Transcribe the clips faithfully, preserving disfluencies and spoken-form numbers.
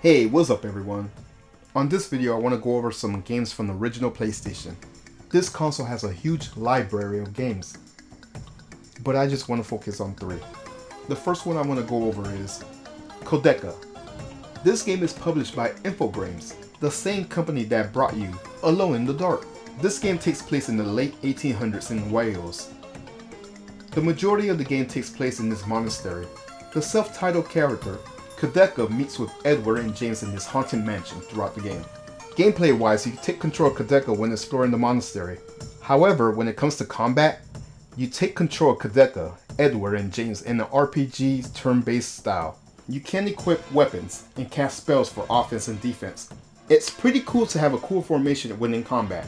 Hey, what's up everyone? On this video I want to go over some games from the original PlayStation. This console has a huge library of games, but I just want to focus on three. The first one I want to go over is Koudelka. This game is published by Infogrames, the same company that brought you Alone in the Dark. This game takes place in the late eighteen hundreds in Wales. The majority of the game takes place in this monastery. The self-titled character Koudelka meets with Edward and James in this haunted mansion throughout the game. Gameplay wise, you take control of Koudelka when exploring the monastery. However, when it comes to combat, you take control of Koudelka, Edward and James in an R P G turn-based style. You can equip weapons and cast spells for offense and defense. It's pretty cool to have a cool formation when in combat.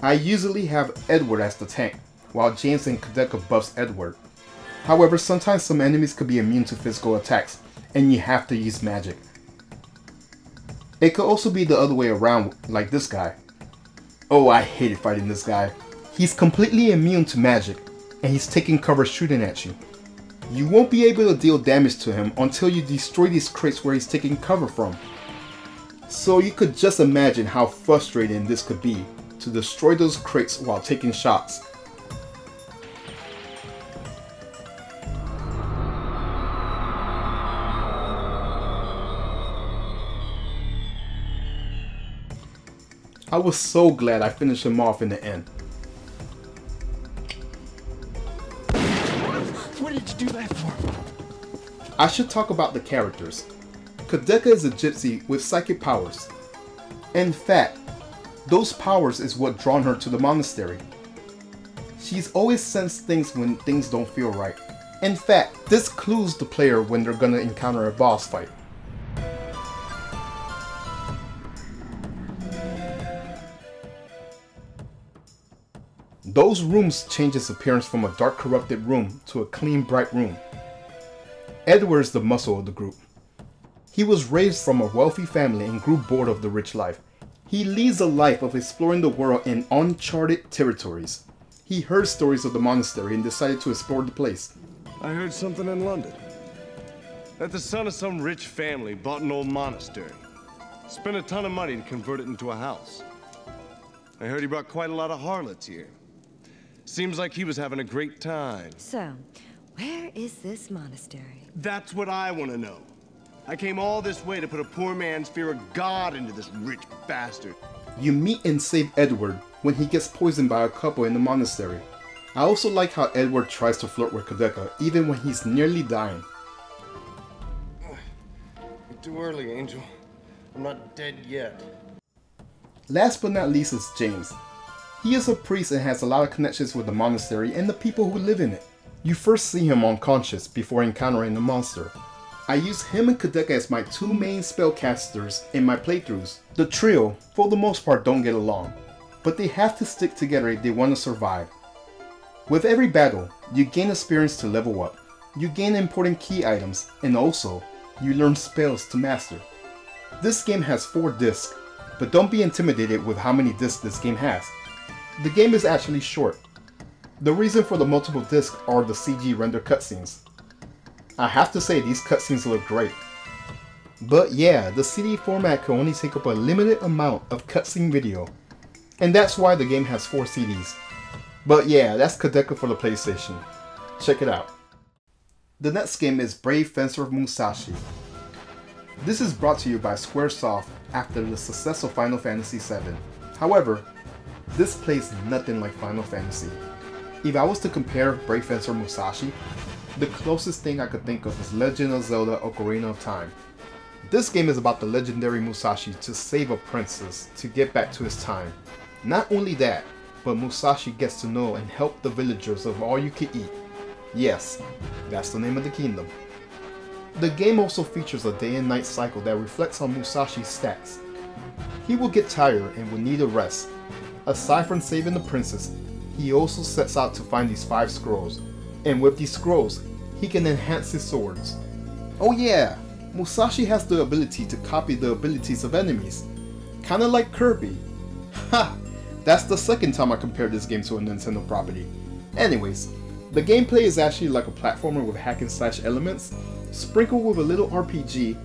I usually have Edward as the tank, while James and Koudelka buffs Edward. However, sometimes some enemies could be immune to physical attacks, and you have to use magic. It could also be the other way around, like this guy. Oh, I hated fighting this guy. He's completely immune to magic, and he's taking cover shooting at you. You won't be able to deal damage to him until you destroy these crates where he's taking cover from. So you could just imagine how frustrating this could be to destroy those crates while taking shots. I was so glad I finished him off in the end. What did you do that for? I should talk about the characters. Koudelka is a gypsy with psychic powers. In fact, those powers is what drawn her to the monastery. She's always sensed things when things don't feel right. In fact, this clues the player when they're gonna encounter a boss fight. Those rooms change its appearance from a dark, corrupted room to a clean, bright room. Edward is the muscle of the group. He was raised from a wealthy family and grew bored of the rich life. He leads a life of exploring the world in uncharted territories. He heard stories of the monastery and decided to explore the place. I heard something in London. That the son of some rich family bought an old monastery. Spent a ton of money to convert it into a house. I heard he brought quite a lot of harlots here. Seems like he was having a great time. So, where is this monastery? That's what I want to know. I came all this way to put a poor man's fear of God into this rich bastard. You meet and save Edward when he gets poisoned by a couple in the monastery. I also like how Edward tries to flirt with Koudelka even when he's nearly dying. You're too early, Angel. I'm not dead yet. Last but not least is James. He is a priest and has a lot of connections with the monastery and the people who live in it. You first see him unconscious before encountering the monster. I use him and Koudelka as my two main spellcasters in my playthroughs. The trio, for the most part, don't get along, but they have to stick together if they want to survive. With every battle, you gain experience to level up, you gain important key items, and also, you learn spells to master. This game has four discs, but don't be intimidated with how many discs this game has. The game is actually short. The reason for the multiple discs are the C G render cutscenes. I have to say these cutscenes look great. But yeah, the C D format can only take up a limited amount of cutscene video. And that's why the game has four C Ds. But yeah, that's Koudelka for the PlayStation. Check it out. The next game is Brave Fencer Musashi. This is brought to you by Squaresoft after the success of Final Fantasy seven. However, this plays nothing like Final Fantasy. If I was to compare Brave Fencer Musashi, the closest thing I could think of is Legend of Zelda Ocarina of Time. This game is about the legendary Musashi to save a princess to get back to his time. Not only that, but Musashi gets to know and help the villagers of all you can eat. Yes, that's the name of the kingdom. The game also features a day and night cycle that reflects on Musashi's stats. He will get tired and will need a rest. Aside from saving the princess, he also sets out to find these five scrolls, and with these scrolls, he can enhance his swords. Oh yeah, Musashi has the ability to copy the abilities of enemies, kinda like Kirby. Ha! That's the second time I compared this game to a Nintendo property. Anyways, the gameplay is actually like a platformer with hack and slash elements, sprinkled with a little R P G,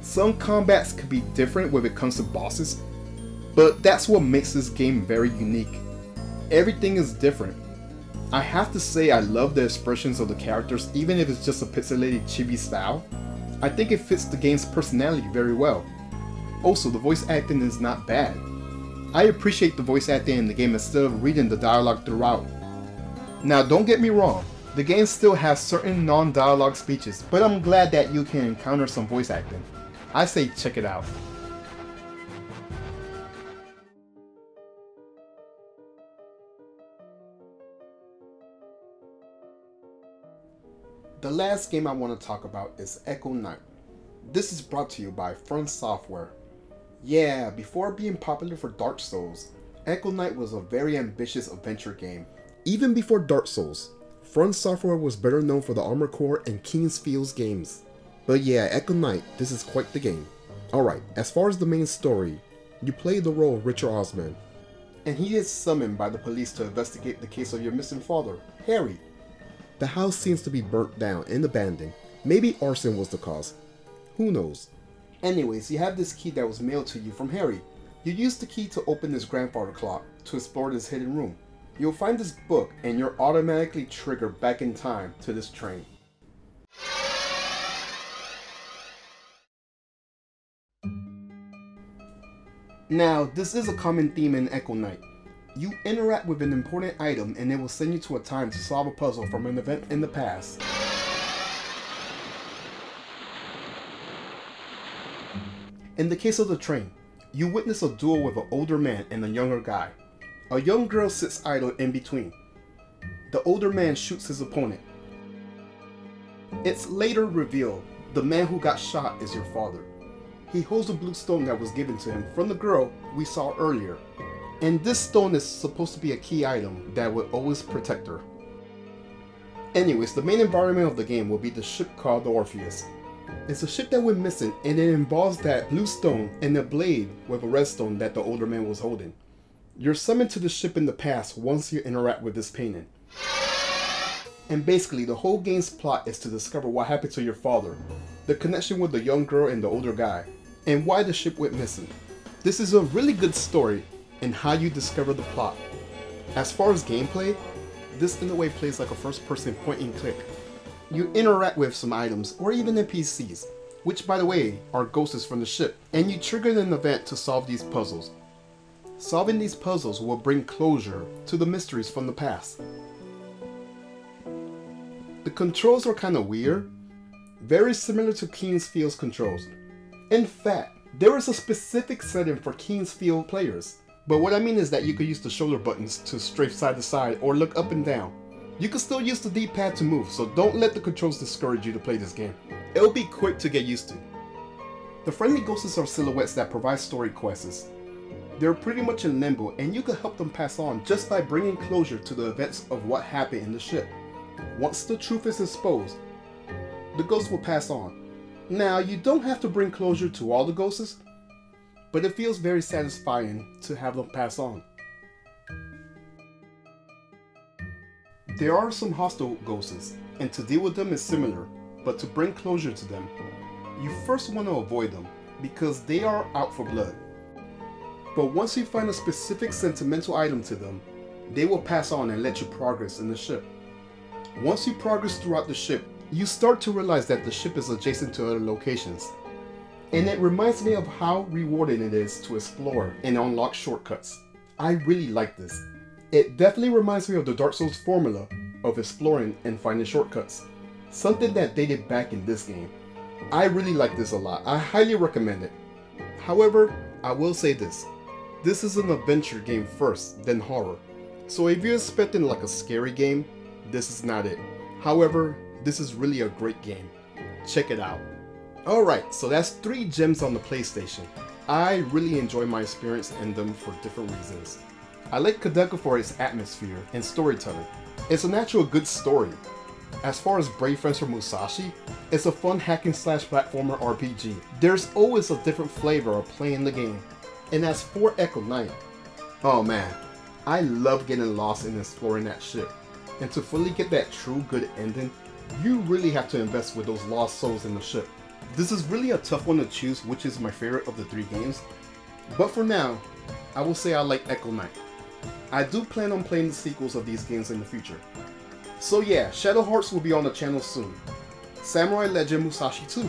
Some combats could be different when it comes to bosses, but that's what makes this game very unique. Everything is different. I have to say I love the expressions of the characters, even if it's just a pixelated chibi style. I think it fits the game's personality very well. Also, the voice acting is not bad. I appreciate the voice acting in the game instead of reading the dialogue throughout. Now don't get me wrong, the game still has certain non-dialogue speeches, but I'm glad that you can encounter some voice acting. I say check it out. The last game I want to talk about is Echo Night. This is brought to you by FromSoftware. Yeah, before being popular for Dark Souls, Echo Knight was a very ambitious adventure game. Even before Dark Souls, FromSoftware was better known for the Armor Core and King's Field games. But yeah, Echo Knight, this is quite the game. Alright, as far as the main story, you play the role of Richard Osman, and he is summoned by the police to investigate the case of your missing father, Harry. The house seems to be burnt down and abandoned. Maybe arson was the cause. Who knows? Anyways, you have this key that was mailed to you from Harry. You use the key to open this grandfather clock to explore this hidden room. You'll find this book and you're automatically triggered back in time to this train. Now, this is a common theme in Echo Knight. You interact with an important item and it will send you to a time to solve a puzzle from an event in the past. In the case of the train, you witness a duel with an older man and a younger guy. A young girl sits idle in between. The older man shoots his opponent. It's later revealed the man who got shot is your father. He holds a blue stone that was given to him from the girl we saw earlier. And this stone is supposed to be a key item that would always protect her. Anyways, the main environment of the game will be the ship called the Orpheus. It's a ship that went missing and it involves that blue stone and the blade with a red stone that the older man was holding. You're summoned to the ship in the past once you interact with this painting. And basically the whole game's plot is to discover what happened to your father, the connection with the young girl and the older guy, and why the ship went missing. This is a really good story and how you discover the plot. As far as gameplay, this in a way plays like a first person point and click. You interact with some items or even N P Cs, which by the way are ghosts from the ship, and you trigger an event to solve these puzzles. Solving these puzzles will bring closure to the mysteries from the past. The controls are kinda weird, very similar to King's Field's controls. In fact, there is a specific setting for King's Field players, but what I mean is that you could use the shoulder buttons to strafe side to side or look up and down. You can still use the D-pad to move, so don't let the controls discourage you to play this game. It'll be quick to get used to. The friendly ghosts are silhouettes that provide story quests. They're pretty much in limbo and you can help them pass on just by bringing closure to the events of what happened in the ship. Once the truth is exposed, the ghosts will pass on. Now, you don't have to bring closure to all the ghosts, but it feels very satisfying to have them pass on. There are some hostile ghosts, and to deal with them is similar, but to bring closure to them, you first want to avoid them, because they are out for blood. But once you find a specific sentimental item to them, they will pass on and let you progress in the ship. Once you progress throughout the ship, you start to realize that the ship is adjacent to other locations, and it reminds me of how rewarding it is to explore and unlock shortcuts. I really like this. It definitely reminds me of the Dark Souls formula of exploring and finding shortcuts, something that they did back in this game. I really like this a lot. I highly recommend it. However, I will say this, this is an adventure game first, then horror. So if you're expecting like a scary game, this is not it. However, this is really a great game. Check it out. Alright, so that's three gems on the PlayStation. I really enjoy my experience in them for different reasons. I like Koudelka for its atmosphere and storytelling. It's a natural good story. As far as Brave Fencer Musashi, it's a fun hack and slash platformer R P G. There's always a different flavor of playing the game. And as for Echo Knight, oh man, I love getting lost and exploring that ship. And to fully get that true good ending, you really have to invest with those lost souls in the ship. This is really a tough one to choose which is my favorite of the three games, but for now, I will say I like Echo Knight. I do plan on playing the sequels of these games in the future. So yeah, Shadow Hearts will be on the channel soon, Samurai Legend Musashi two,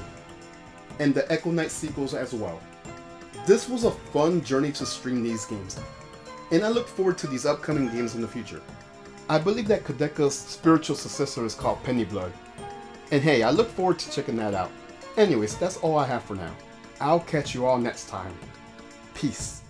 and the Echo Knight sequels as well. This was a fun journey to stream these games, and I look forward to these upcoming games in the future. I believe that Koudelka's spiritual successor is called Penny Blood, and hey, I look forward to checking that out. Anyways, that's all I have for now. I'll catch you all next time. Peace.